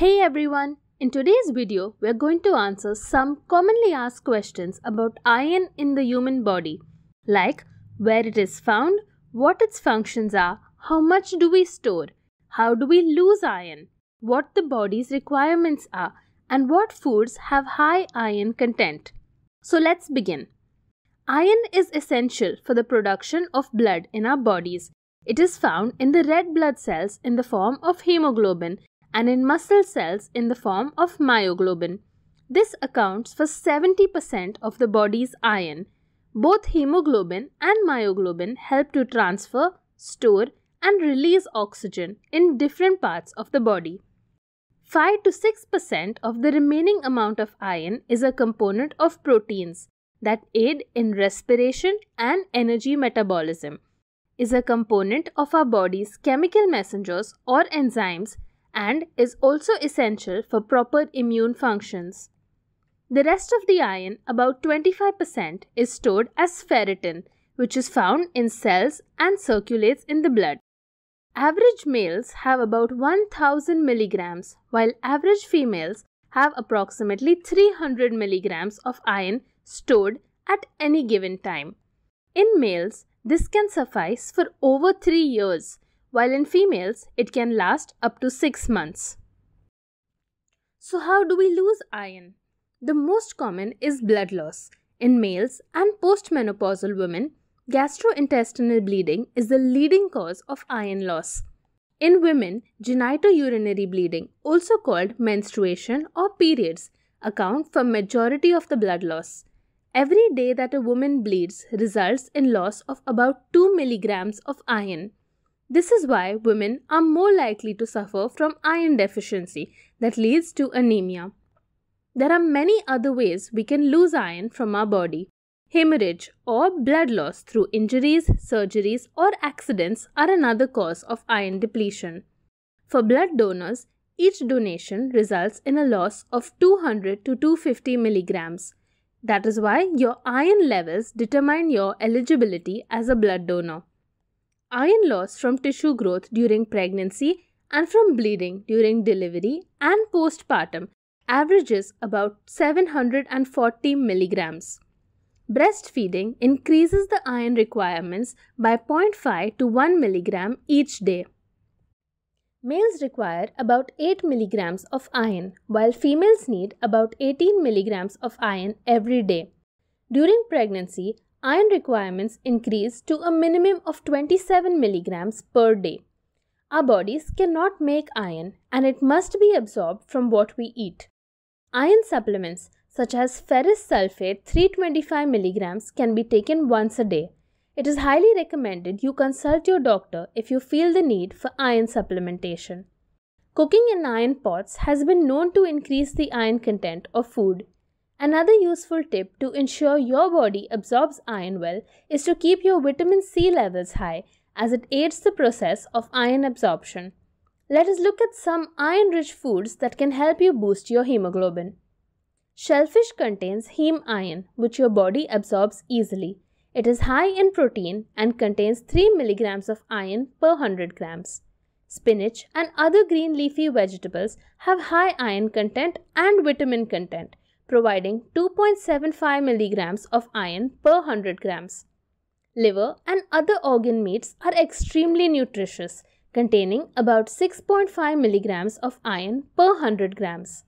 Hey everyone, in today's video we are going to answer some commonly asked questions about iron in the human body, like where it is found, what its functions are, how much do we store, how do we lose iron, what the body's requirements are, and what foods have high iron content. So let's begin. Iron is essential for the production of blood in our bodies. It is found in the red blood cells in the form of hemoglobin and in muscle cells in the form of myoglobin. This accounts for 70% of the body's iron. Both hemoglobin and myoglobin help to transfer, store, and release oxygen in different parts of the body. 5 to 6% of the remaining amount of iron is a component of proteins that aid in respiration and energy metabolism, is a component of our body's chemical messengers or enzymes, and is also essential for proper immune functions. The rest of the iron, about 25%, is stored as ferritin, which is found in cells and circulates in the blood. Average males have about 1000 milligrams, while average females have approximately 300 milligrams of iron stored at any given time. In males, this can suffice for over 3 years, while in females, it can last up to 6 months. So how do we lose iron? The most common is blood loss. In males and postmenopausal women, gastrointestinal bleeding is the leading cause of iron loss. In women, genitourinary bleeding, also called menstruation or periods, account for majority of the blood loss. Every day that a woman bleeds results in loss of about 2 milligrams of iron. This is why women are more likely to suffer from iron deficiency that leads to anemia. There are many other ways we can lose iron from our body. Hemorrhage or blood loss through injuries, surgeries, or accidents are another cause of iron depletion. For blood donors, each donation results in a loss of 200 to 250 milligrams. That is why your iron levels determine your eligibility as a blood donor. Iron loss from tissue growth during pregnancy and from bleeding during delivery and postpartum averages about 740 milligrams. Breastfeeding increases the iron requirements by 0.5 to 1 milligram each day. Males require about 8 milligrams of iron, while females need about 18 milligrams of iron every day. During pregnancy, iron requirements increase to a minimum of 27 milligrams per day. Our bodies cannot make iron and it must be absorbed from what we eat. Iron supplements such as ferrous sulfate 325 milligrams can be taken once a day. It is highly recommended you consult your doctor if you feel the need for iron supplementation. Cooking in iron pots has been known to increase the iron content of food. Another useful tip to ensure your body absorbs iron well is to keep your vitamin C levels high, as it aids the process of iron absorption. Let us look at some iron-rich foods that can help you boost your hemoglobin. Shellfish contains heme iron, which your body absorbs easily. It is high in protein and contains 3 milligrams of iron per 100 grams. Spinach and other green leafy vegetables have high iron content and vitamin content, providing 2.75 milligrams of iron per 100 grams. Liver and other organ meats are extremely nutritious, containing about 6.5 milligrams of iron per 100 grams.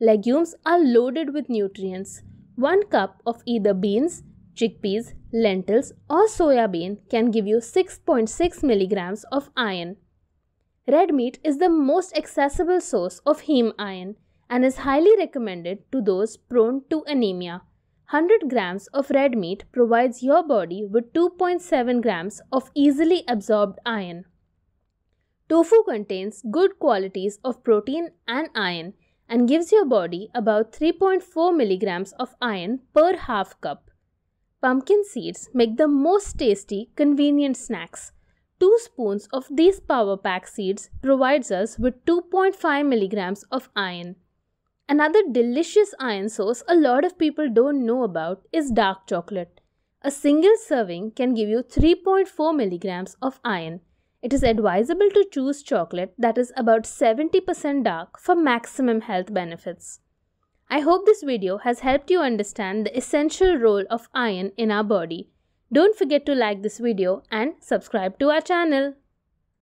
Legumes are loaded with nutrients. 1 cup of either beans, chickpeas, lentils, or soya bean can give you 6.6 milligrams of iron. Red meat is the most accessible source of heme iron and is highly recommended to those prone to anemia. 100 grams of red meat provides your body with 2.7 grams of easily absorbed iron. Tofu contains good qualities of protein and iron and gives your body about 3.4 milligrams of iron per half cup. Pumpkin seeds make the most tasty, convenient snacks. 2 spoons of these power pack seeds provides us with 2.5 milligrams of iron. Another delicious iron source a lot of people don't know about is dark chocolate. A single serving can give you 3.4 milligrams of iron. It is advisable to choose chocolate that is about 70% dark for maximum health benefits. I hope this video has helped you understand the essential role of iron in our body. Don't forget to like this video and subscribe to our channel.